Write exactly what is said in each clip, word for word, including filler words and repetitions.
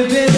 What?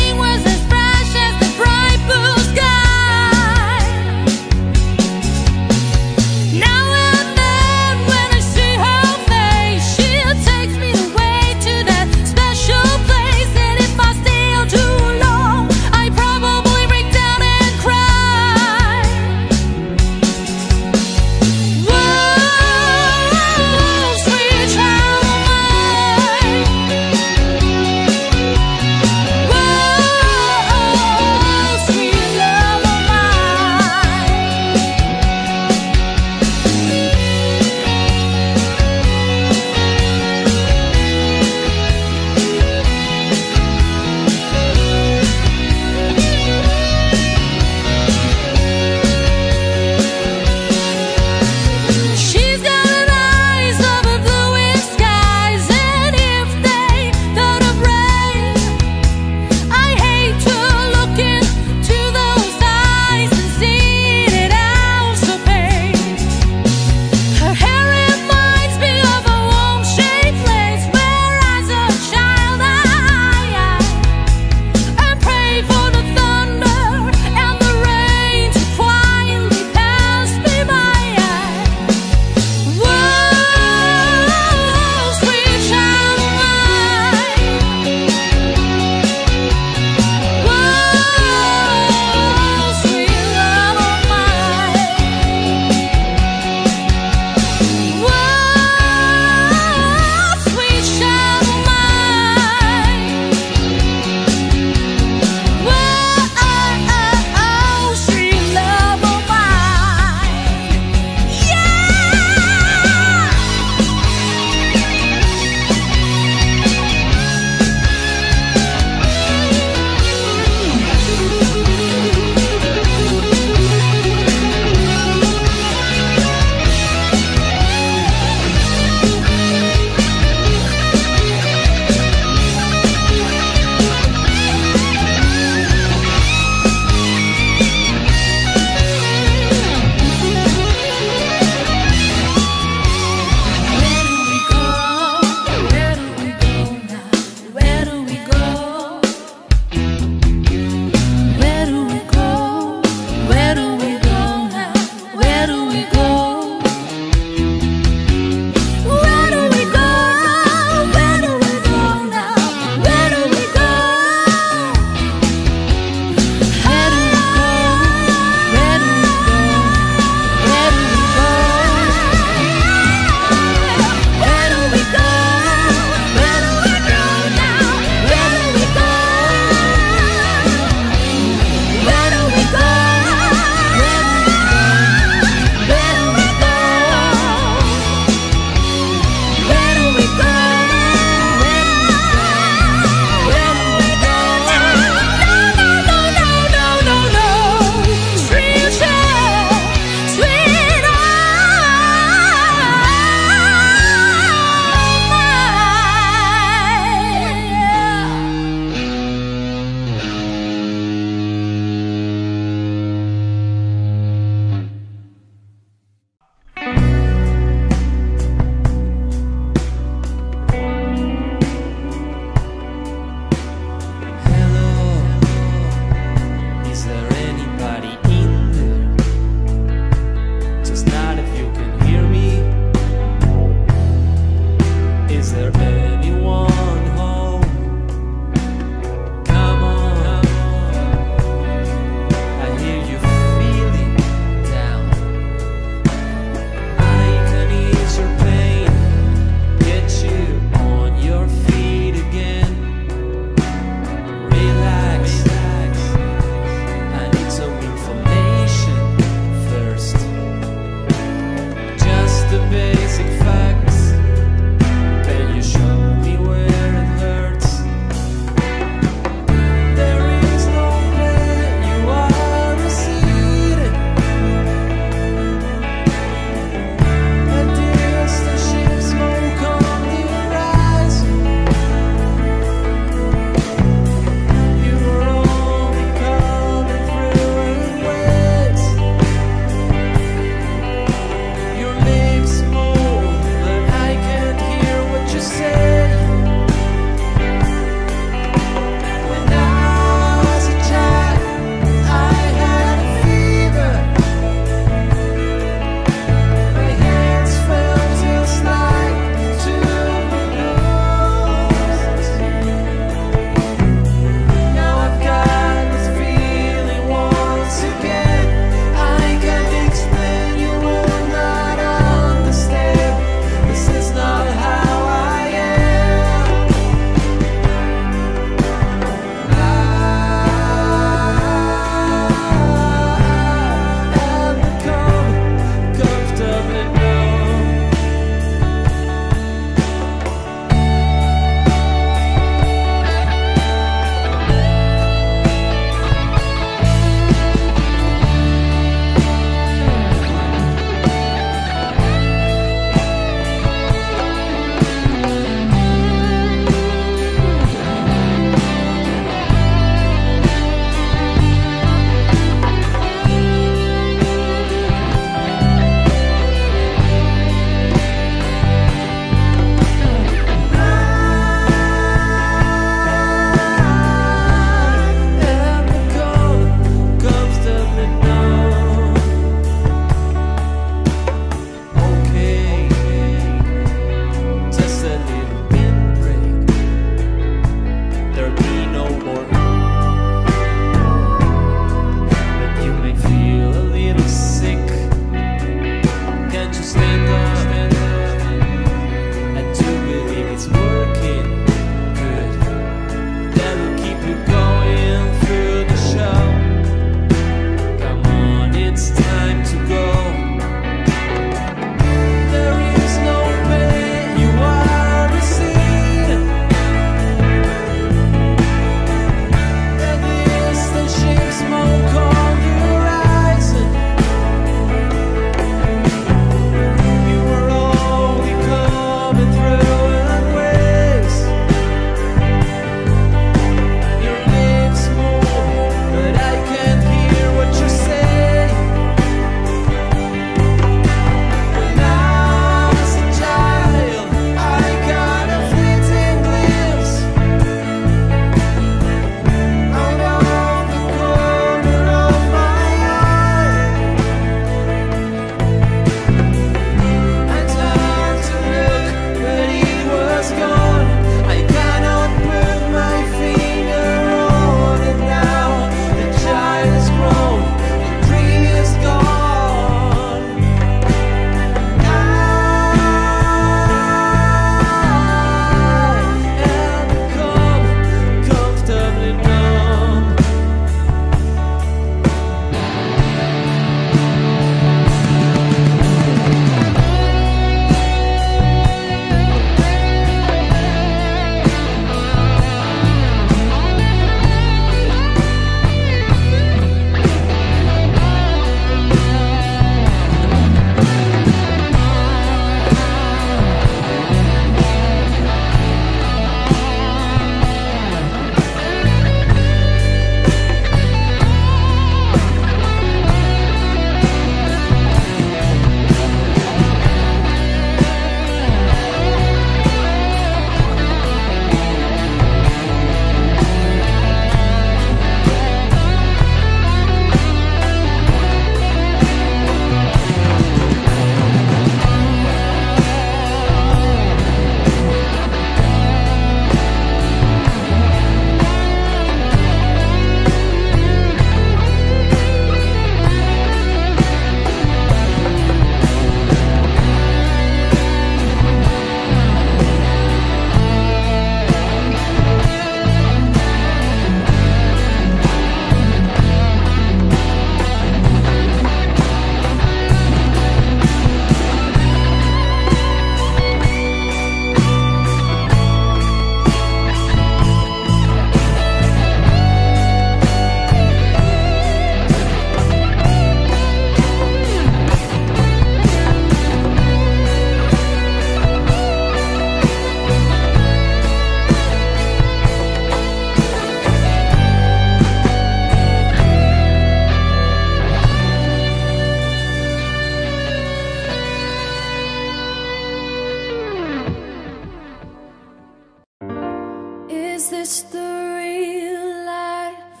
this the real life?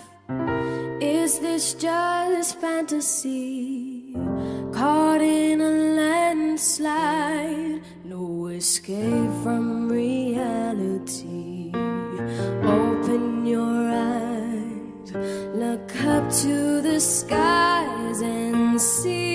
Is this just fantasy? Caught in a landslide, no escape from reality. Open your eyes, look up to the skies and see.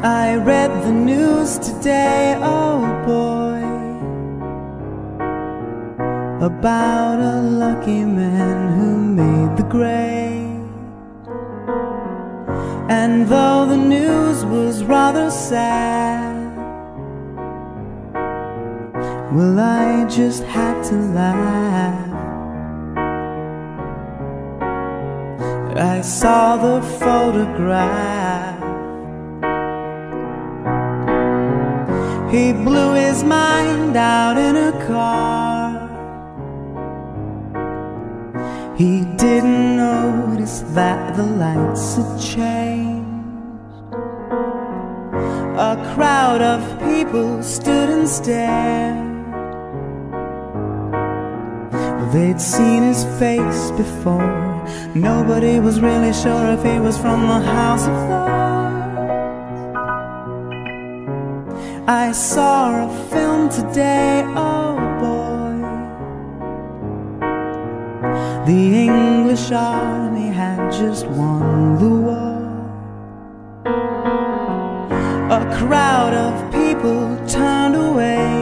I read the news today, oh boy, about a lucky man who made the grade. And though the news was rather sad, well, I just had to laugh. I saw the photograph. He blew his mind out in a car. He didn't notice that the lights had changed. A crowd of people stood and stared. They'd seen his face before. Nobody was really sure if he was from the House of Lords. I saw a film today, oh boy. The English army had just won the war. A crowd of people turned away,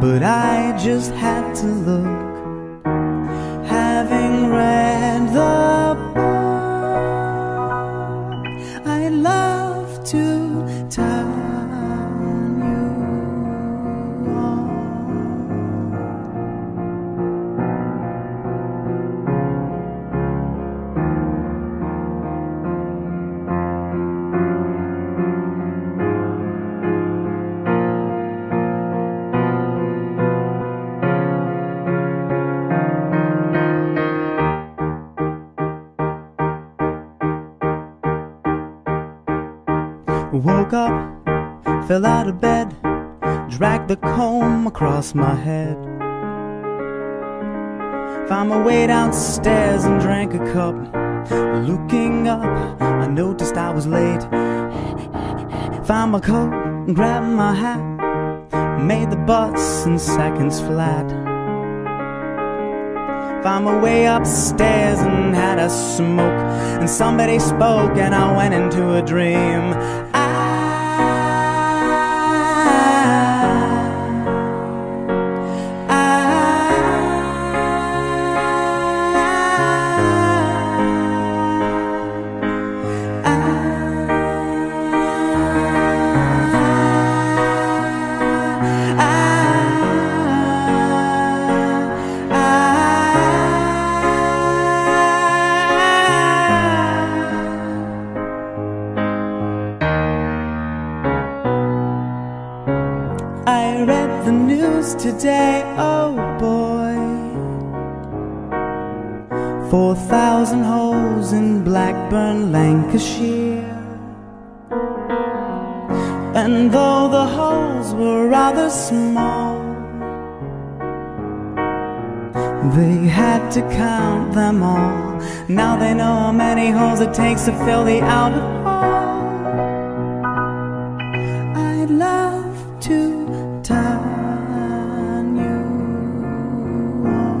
but I just had to look, having read the book. I'd love to turn you on. Woke up, fell out of bed, dragged the comb across my head, found my way downstairs and drank a cup. Looking up, I noticed I was late. Found my coat and grabbed my hat, made the bus in seconds flat. Found my way upstairs and had a smoke, and somebody spoke and I went into a dream. I read the news today, oh boy. Four thousand holes in Blackburn, Lancashire. And though the holes were rather small, they had to count them all. Now they know how many holes it takes to fill the outer hole. I'd love to turn you on.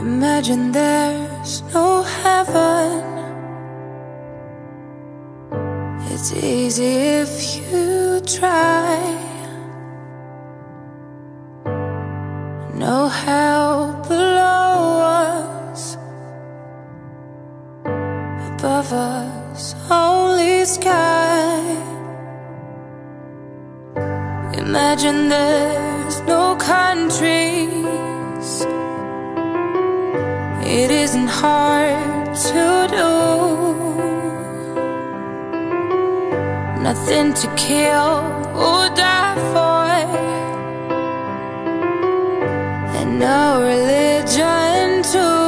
Imagine there's no heaven. It's easy if you try. No hell below us, above us only sky. Imagine there's no countries. It isn't hard to do. nothing to kill or die for, and no religion too.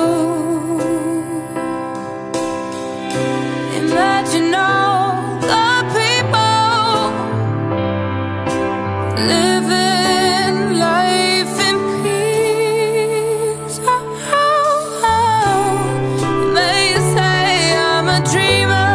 Imagine all the people living life in peace. Oh, oh, oh. You may say I'm a dreamer,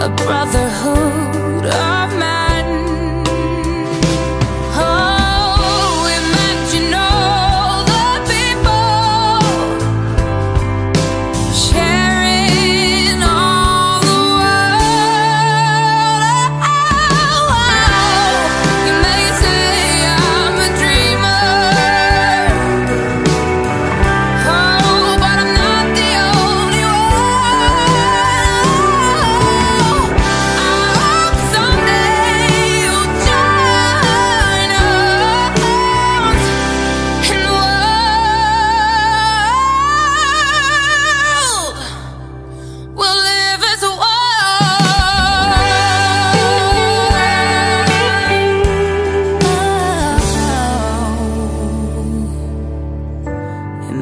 a brotherhood of man. Oh, imagine all the people sharing all the world. Oh, oh. You may say I'm a dreamer, oh, but I'm not the only one.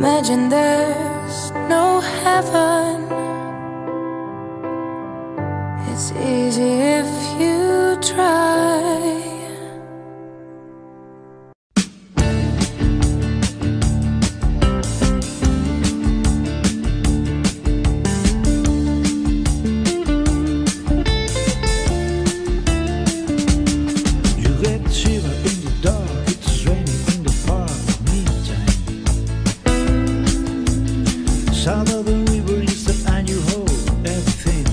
Imagine there's no heaven. It's easy if you try. South of the river is the annual hold everything.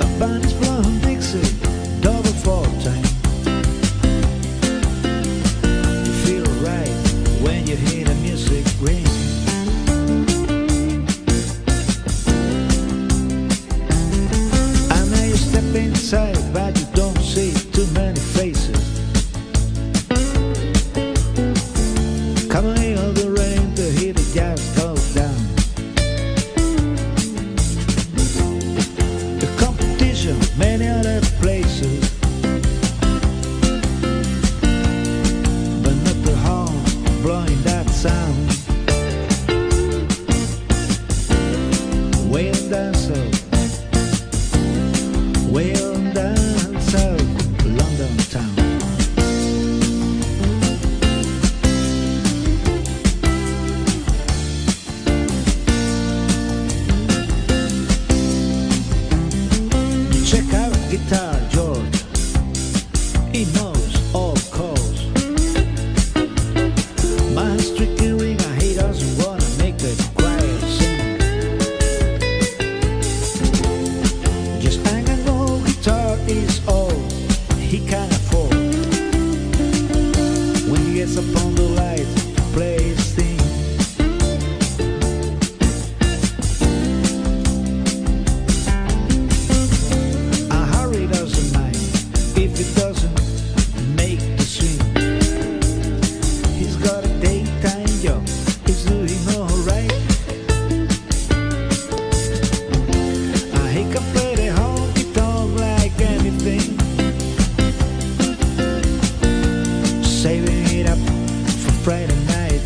A band is blowing Dixie, double fall time. You feel right when you hear the music ring. I know you step inside, but you don't see too many faces. Come on in the rain to hear the jazz go down. The competition, many other places, but not the horn blowing that sound. We'll dance up, we'll dance up London town. Guitar George, he knows all chords. My stricken ring, I hate us, wanna make the choir sing. Just hang and go, guitar is all he can afford. When he gets upon the light to play his thing, it doesn't make the swing. He's got a daytime job, he's doing alright. Uh, he can play the honky tonk like anything, saving it up for Friday night.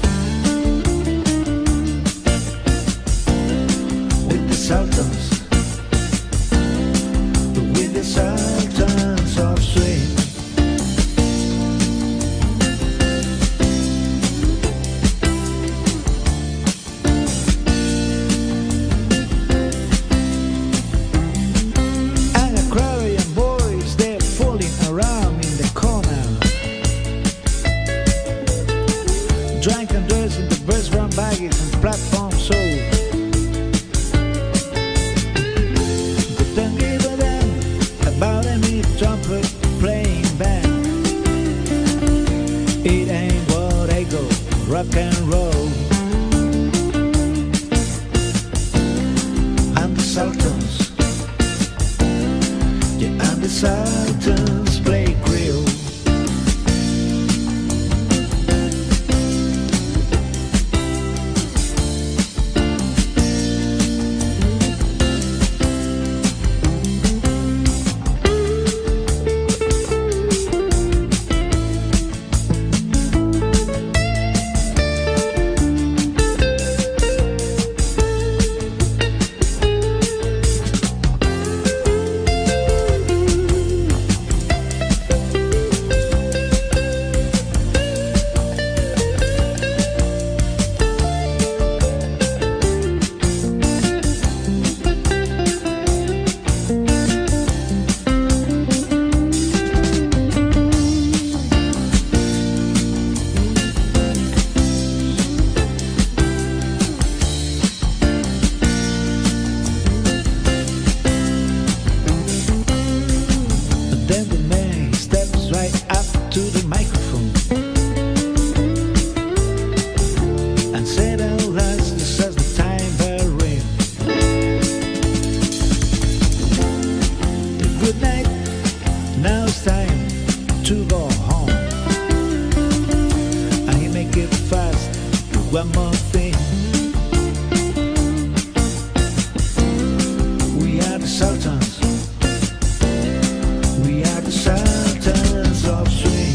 With the Sultans, with the Sultans of swing. And the Aquarian boys, they're fooling around in the corner. trumpet playing band. It ain't what I go, rock and roll. I'm the Sultans, yeah, I'm the Sultans, play grill. One more thing, we are the Sultans, we are the Sultans of swing.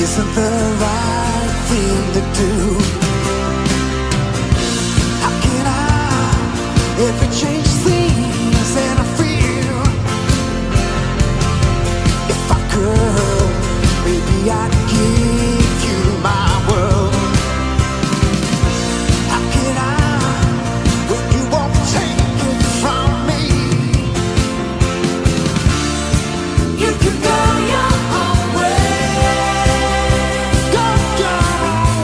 isn't the right thing to do. How can I ever change things that I feel? If I could, maybe I'd give you my world. How can I, when you won't take it from me? You can go your own way. Go your own way.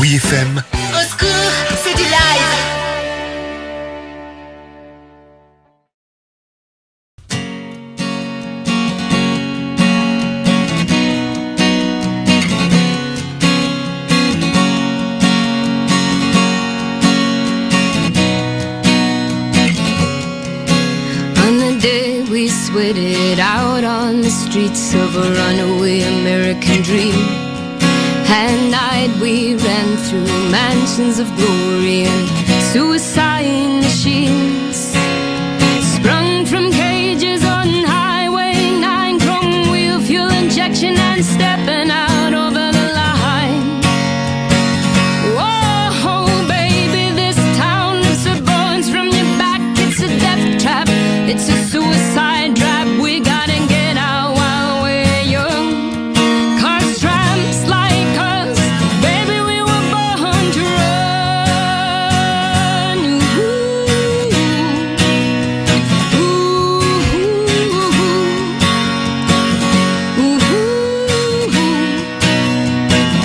Oui F M. Au secours, c'est du live. Sweated out on the streets of a runaway American dream. Hand-eyed we ran through mansions of glory and suicide machines. Sprung from cages on highway nine, chrome wheel, fuel injection and stepping out. It's a suicide trap, we gotta get out while we're young. Cause tramps like us, baby, we were born to run. Ooh, ooh, ooh, ooh.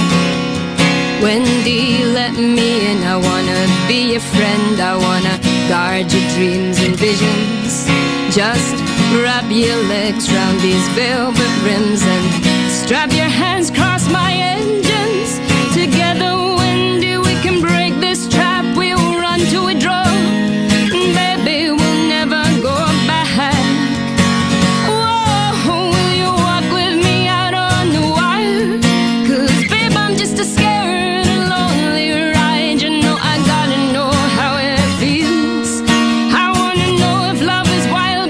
Wendy, let me in, I wanna be your friend, I wanna guard your dreams and visions. Just wrap your legs round these velvet rims and strap your hands across my engines. Together, Wendy, we can break this trap. We'll run till we drop, baby, we'll never go back. Whoa, will you walk with me out on the wire? Cause babe, I'm just a scared and lonely ride. You know I gotta know how it feels. I wanna know if love is wild.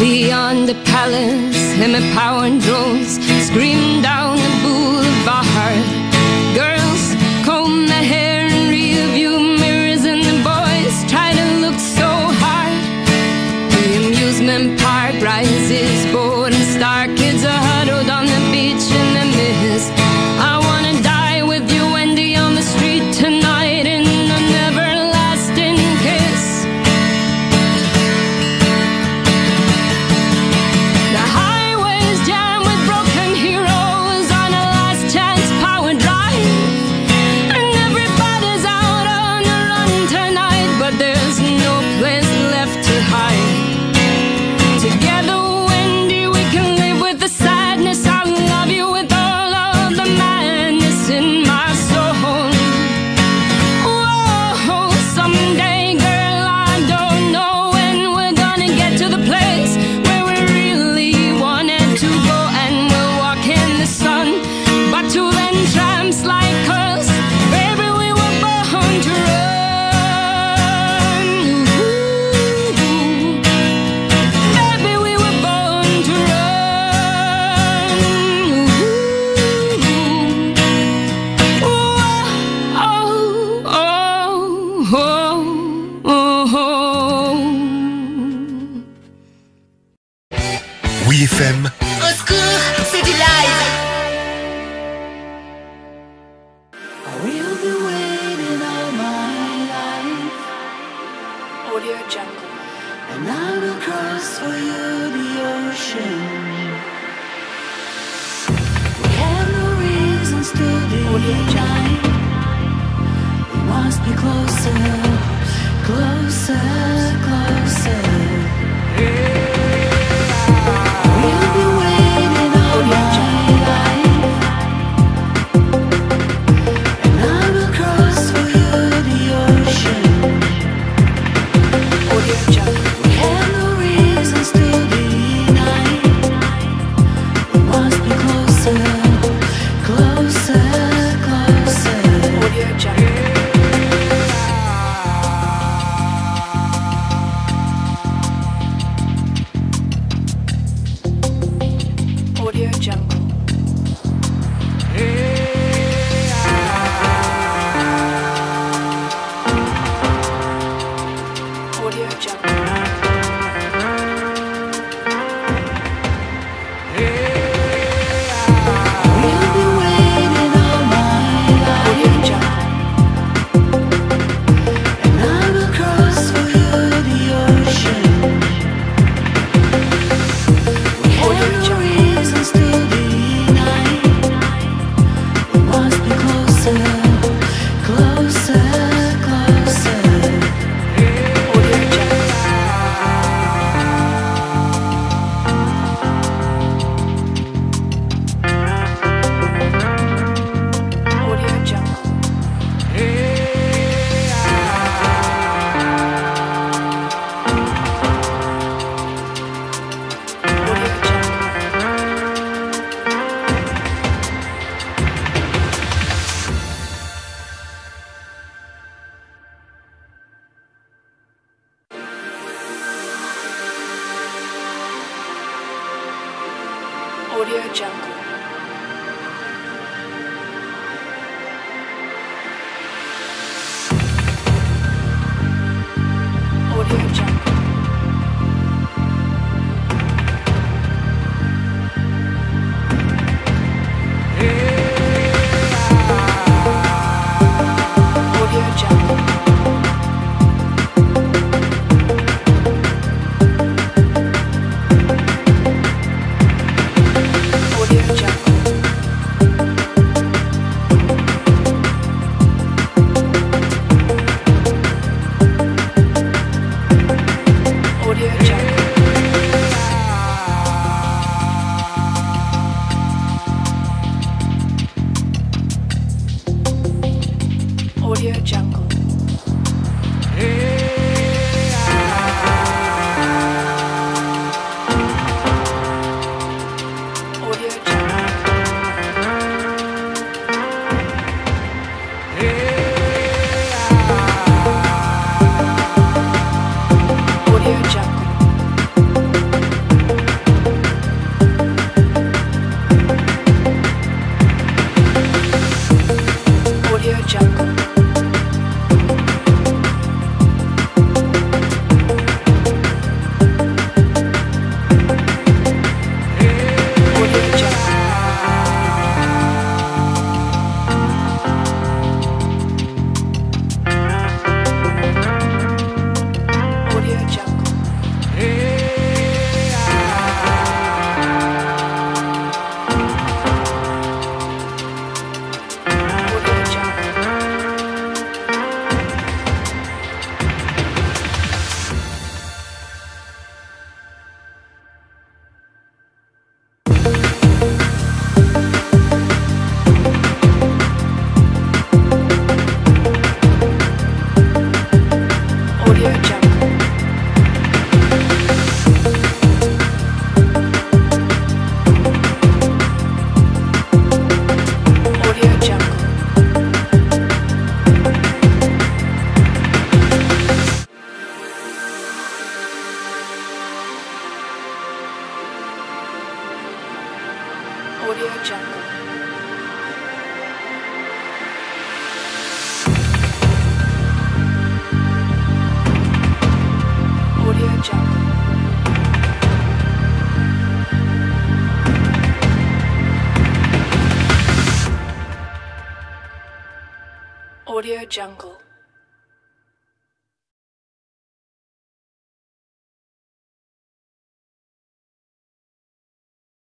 Beyond the palace, him and power and drones scream down the boulevard. Girls comb their hair in rearview mirrors, and the boys try to look so hard. The amusement park rises bold and stark. Kids are huddled on the beach in the mist. I wanna die with you, Wendy, on the street tonight in an everlasting kiss. The highways jammed with broken heroes on a last chance power drive. And everybody's out on the run tonight, but there's no place left to hide. Together, Wendy, we can live with the sadness. I love you with all of the madness in my soul. Whoa, someday, girl, I don't know when we're gonna get to the place where we really wanted to go, and we'll walk in the sun. But to then, tramps like us, baby, we were born to run. Ooh. Baby, we were born to run. Ooh. Ooh, oh, oh, oh, oh, oh. Oui F M. Au secours, c'est du live. We'll be waiting all my life, Audio Jungle. and I will cross for you the ocean. We have no reasons to deny. We must be closer, closer, closer. We'll be waiting all my life. And I will cross for you the ocean. Audio Jungle. We have no reasons to deny. We must be closer, closer, closer. Audio Jungle. Audio Jungle. Audio Jungle. Yeah. Audio Jungle. Audio Jungle. Yeah. Audio Jungle. Yeah. Audio Jungle. Audio Jungle. Audio Jungle. Audio Jungle. Audio Jungle.